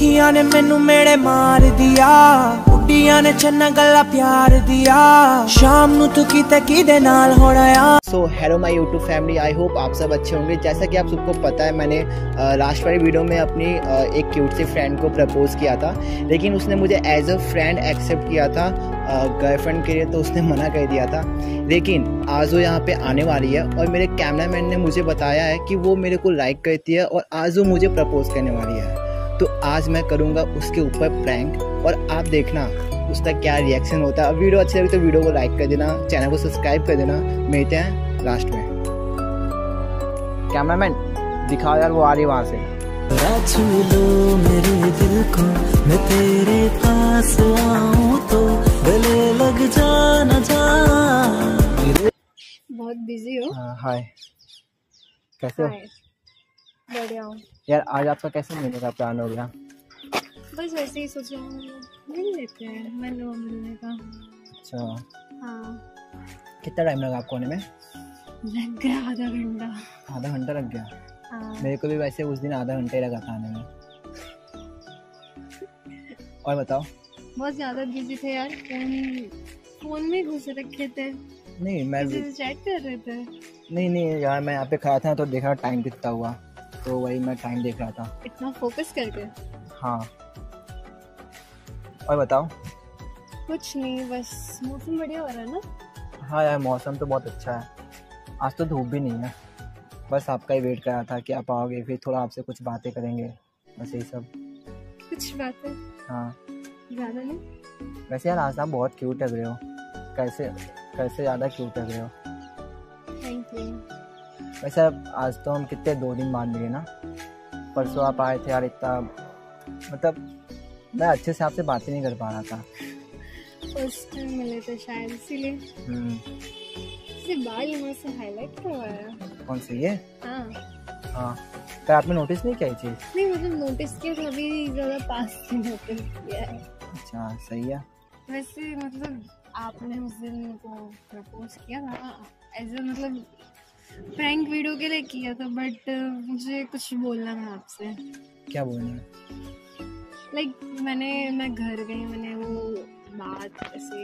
अखियां ने मैनू मेड़े मार दिया, बुढ़िया ने चन्ना गला प्यार दिया, शाम नू तू किते किदे नाल होना यार। So hello my YouTube family, I hope आप सब अच्छे होंगे। जैसा कि आप सबको पता है, मैंने लास्ट वाली वीडियो में अपनी एक क्यूट सी फ्रेंड को प्रपोज किया था, लेकिन उसने मुझे एज अ फ्रेंड एक्सेप्ट किया था गर्लफ्रेंड के लिए, तो उसने मना कर दिया था। लेकिन आज़ो यहाँ पे आने वाली है और मेरे कैमरामैन ने मुझे बताया है कि वो मेरे को लाइक करती है और आज़ो मुझे प्रपोज करने वाली है। तो आज मैं करूँगा उसके ऊपर प्रैंक और आप देखना उसका क्या रिएक्शन होता है। वीडियो अच्छी लगी तो वीडियो को लाइक कर देना, चैनल को सब्सक्राइब कर देना। मिलते हैं लास्ट में। कैमरामैन दिखाओ यार, वो आ रही वहाँ से। छू लो मेरे दिल को, मैं तेरे पास आऊं तो गले लग जा ना जा। बहुत बिजी हो? हाय, कैसे हो? बढ़िया हूँ यार। आज आपका कैसे मिलने का प्लान हो गया? बस वैसे ही सोचा मिल लेते हैं, मैं लोग मिलने का। अच्छा हाँ, कितना टाइम लगा आपको आने में? लग गया आधा घंटा। आधा घंटा लग गया? मेरे को भी वैसे उस दिन आधा घंटे लगा था आने में। और बताओ? बहुत ज़्यादा बिजी थे यार, फोन में घुस रखे थे। नहीं मैं चैट कर रहे थे। नहीं यार, मैं यहाँ पे खड़ा था तो देखा टाइम कितना हुआ, तो वही मैं टाइम देख रहा था इतना फोकस करके। हाँ और बताओ? कुछ नहीं, बस मौसम बढ़िया हो रहा है ना? हाँ यार, मौसम तो बहुत अच्छा है, आज तो धूप भी नहीं है। बस आपका ही वेट कर रहा था कि आप आओगे, फिर थोड़ा आपसे कुछ बातें करेंगे, बस यही सब। कुछ बातें? हाँ ज़्यादा नहीं। वैसे यार आज आप बहुत क्यूट लग रहे हो, कैसे ज़्यादा क्यूट लग रहे हो। Thank you. वैसे आज तो हम कितने 2 दिन बाद मिले ना, परसों आप आए थे यार। इतना मतलब मैं अच्छे से आपसे बातें नहीं कर पा रहा था। उस टाइम मिले थे शायद इसीलिए। बाल से हाईलाइट करवाया। कौन सी है? हाँ। पर आपने नोटिस नहीं किया ये चीज़? नहीं, मतलब नोटिस किया था, अभी ज़्यादा पास नहीं नोटिस किया है। अच्छा सही है। वैसे मतलब आपने उस दिन को प्रपोज किया था एज ए मतलब प्रैंक वीडियो के लिए किया था, बट मुझे कुछ बोलना था आपसे। क्या बोलना है? लाइक मैं घर गई, मैंने वो बात ऐसे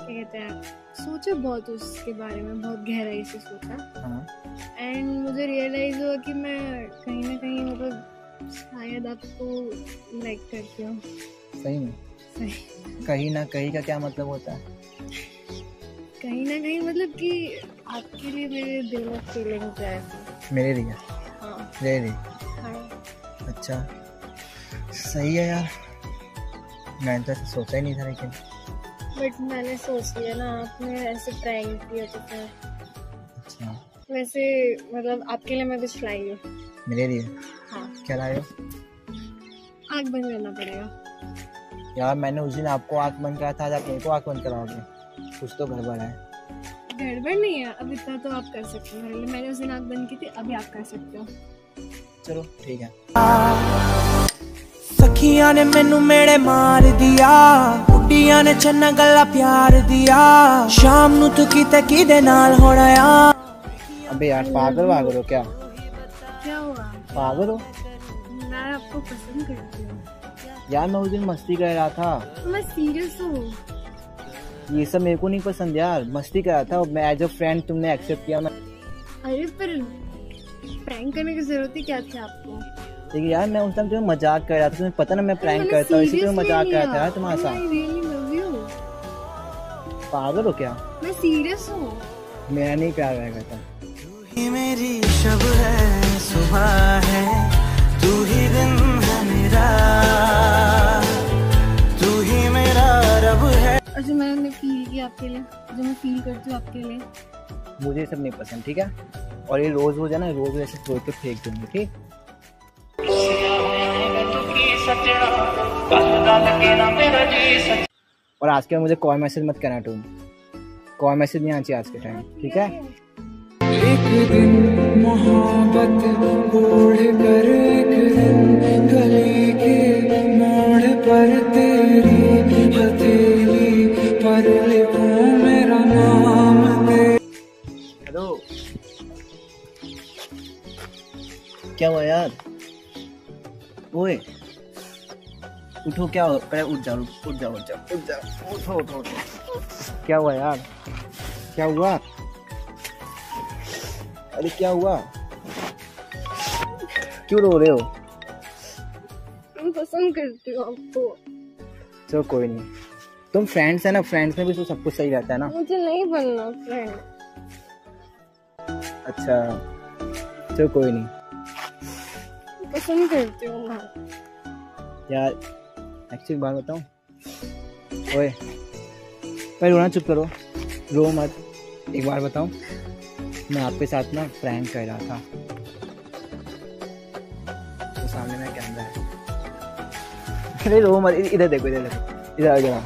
कहते हैं, सोचा बहुत उसके बारे में, बहुत गहराई से सोचा। एंड मुझे रियलाइज हुआ कि मैं कहीं ना कहीं मतलब शायद आपको लाइक करती हूँ। सही में? सही। कहीं ना कहीं का क्या मतलब होता है? कहीं ना कहीं मतलब कि आपके लिए मेरे दिल में फीलिंग्स है। मेरे लिए? हाँ मेरे लिए। हाँ। अच्छा सही है यार, मैंने तो सोचा ही नहीं था, लेकिन बट मैंने सोच लिया ना आपने ऐसे प्रैंक किया तो फिर। अच्छा। वैसे मतलब आपके लिए मैं कुछ लाई हूँ। मेरे लिए? हाँ। क्या लाई हो? आँख बंद करना पड़ेगा यार। मैंने उस दिन आपको आँख बंद कराया था, आज आप मेरे को आँख बंद कराओगे, कुछ तो गड़बड़ है। गड़बड़ नहीं है, अब इतना तो आप कर सकते हो मेरे लिए। मैंने उस दिन आँख बंद की थी, अभी आप कर सकते हो। चलो ठीक है। सखिया ने मैनू मेड़े मार दिया, बुढ़िया ने चन्ना गला प्यार दिया, शाम नू तू किते किदे नाल होना यार। अबे यार पागल हो क्या? क्या हुआ? पागल हो? मैं आपको पसंद करती हूँ यार। मैं उस दिन मस्ती कर रहा था। मैं सीरियस हूँ। ये सब मेरे को नहीं पसंद यार, मस्ती कर रहा था। मैं एज अ फ्रेंड तुमने एक्सेप्ट किया। मैं अरे पर प्रैंक करने की जरूरत ही क्या थी आपको? देखिए यार, मैं उस टाइम तुम्हें मजाक कर रहा था, तुम्हें पता ना मैं प्रैंक करता हूँ, इसीलिए मजाक कर रहा था तुम्हारे साथ। पागल हो क्या? मैं सीरियस हूँ। मेरा नहीं प्यार रहेगा था। तू ही मेरी शब है, सुबह है, तू ही दिन है मेरा, तू ही मेरा रब है। और जो मैंने फील किया आपके लिए, जो मैं फील करती हूँ आपके लिए, मुझे सब नहीं पसंद। ठीक है? और ये रोज हो जाए ना, रोज ऐसे छोड़ के फेंक दूंगी। ठीक? और आज के मुझे कॉल मैसेज मत करना, तुम कॉल मैसेज नहीं आना चाहिए आज के टाइम। ठीक है? एक दिन मोहब्बत बूढ़ कर, एक दिन गली के मोड़ पर, तेरी हथेली पर लिखूं मेरा नाम। हेलो, क्या हुआ यार? ओए उठो, क्या हो, पहले उठ जाओ। क्या हुआ यार, क्या हुआ? अरे क्या हुआ, क्यों रो रहे हो? तुम पसंद करती हो आपको। चलो कोई नहीं, तुम फ्रेंड्स है ना, फ्रेंड्स में भी तो सब कुछ सही रहता है ना। मुझे नहीं बनना फ्रेंड। अच्छा चलो कोई नहीं, पसंद करती हूँ यार। एक्चुअली बात बताऊँ, ओए पहले रोना चुप करो, रो मत। एक बार बताऊं, मैं आपके साथ ना प्रैंक कर रहा था। तो सामने में कैमरा है। अरे रो मत, इधर देखो, इधर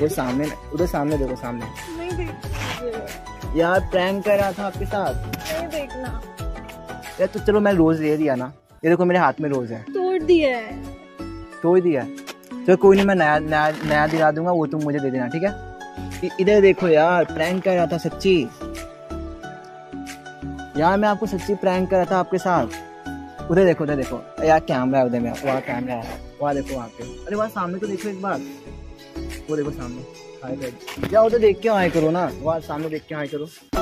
वो सामने, उधर सामने देखो, सामने। नहीं देखना यार, प्रैंक कर रहा था आपके साथ। नहीं देखना यार। तो चलो मैं रोज ले दिया ना, ये देखो मेरे हाथ में रोज है। तोड़ दिया। तो कोई नहीं, मैं नया नया नया दिला दूंगा, वो तुम मुझे दे देना, ठीक है? इधर देखो यार, प्रैंक कर रहा था सच्ची यार, मैं आपको सच्ची प्रैंक कर रहा था आपके साथ। उधर देखो यार, कैमरा है उधर मेरा, वहाँ कैमरा है, वहाँ देखो, वहाँ पे। अरे वहाँ सामने तो देखो एक बार, वो देखो सामने। हाय यार, उधर देख के हाय करो ना, वहाँ सामने देख के हाय करो।